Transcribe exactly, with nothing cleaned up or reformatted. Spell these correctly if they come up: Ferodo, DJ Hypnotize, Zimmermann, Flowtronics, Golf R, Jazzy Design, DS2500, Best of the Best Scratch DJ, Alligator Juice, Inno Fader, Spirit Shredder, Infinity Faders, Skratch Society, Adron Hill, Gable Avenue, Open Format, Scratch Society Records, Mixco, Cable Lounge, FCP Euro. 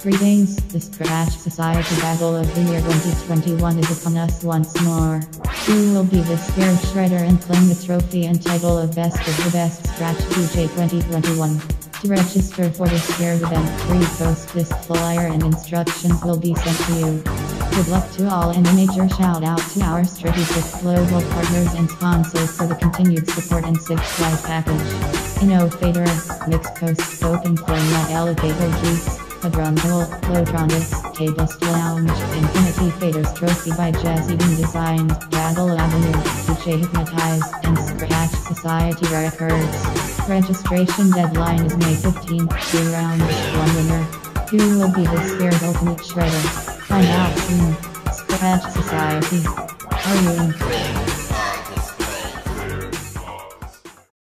Greetings, the Scratch Society Battle of the Year twenty twenty-one is upon us once more. Who will be the Spirit Shredder and claim the trophy and title of Best of the Best Scratch D J twenty twenty-one? To register for this year's event, repost this flyer and instructions will be sent to you. Good luck to all and a major shout out to our strategic global partners and sponsors for the continued support and sixth life package. Inno Fader, Mixco, Open Format, Alligator Juice, Adron Hill, Flowtronics, Cable Lounge, Infinity Faders Trophy by Jazzy Design, Gable Avenue, D J Hypnotize, and Scratch Society Records. Registration deadline is May fifteenth, two rounds, one winner. Who will be the Spirit Ultimate Shredder? Find out soon. Scratch Society. Are you in?